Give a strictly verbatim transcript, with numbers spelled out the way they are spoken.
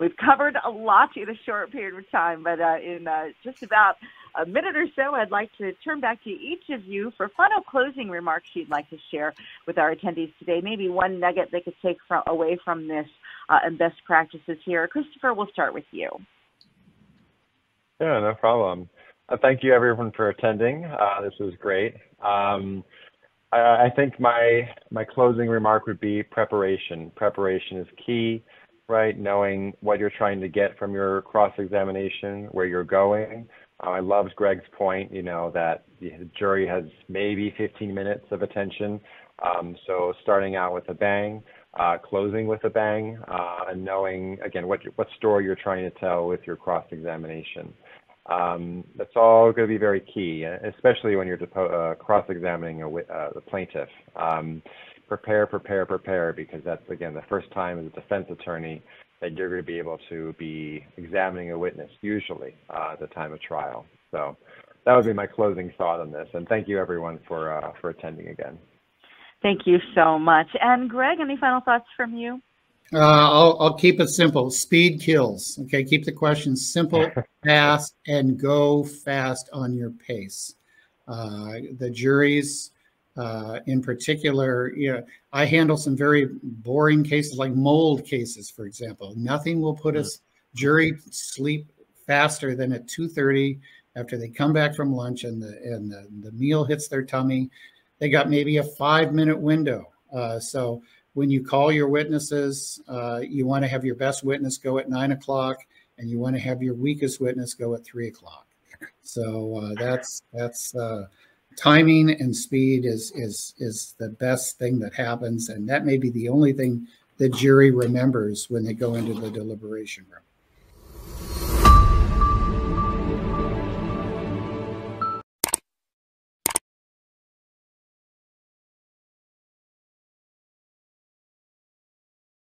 We've covered a lot in a short period of time, but uh, in uh, just about a minute or so, I'd like to turn back to each of you for final closing remarks you'd like to share with our attendees today. Maybe one nugget they could take from, away from this uh, and best practices here. Christopher, we'll start with you. Yeah, no problem. Uh, thank you, everyone, for attending. Uh, this was great. Um, I, I think my my closing remark would be preparation. Preparation is key, right? Knowing what you're trying to get from your cross-examination, where you're going. Uh, I loved Greg's point, you know, that the jury has maybe fifteen minutes of attention. Um, so starting out with a bang, uh, closing with a bang, uh, and knowing, again, what, what story you're trying to tell with your cross-examination. Um, that's all going to be very key, especially when you're depo uh, cross-examining a w uh, the plaintiff. Um, prepare, prepare, prepare, because that's, again, the first time as a defense attorney that you're going to be able to be examining a witness, usually, uh, at the time of trial. So that would be my closing thought on this, and thank you, everyone, for, uh, for attending again. Thank you so much. And Greg, any final thoughts from you? Uh, I'll, I'll keep it simple. Speed kills. Okay, keep the questions simple, fast, and go fast on your pace. Uh, the juries, uh, in particular, you know, I handle some very boring cases like mold cases, for example. Nothing will put a jury to sleep faster than at two thirty after they come back from lunch and the and the, the meal hits their tummy. They got maybe a five-minute window. Uh, so. When you call your witnesses, uh, you want to have your best witness go at nine o'clock, and you want to have your weakest witness go at three o'clock. So uh, that's that's uh, timing and speed is is is the best thing that happens, and that may be the only thing the jury remembers when they go into the deliberation room.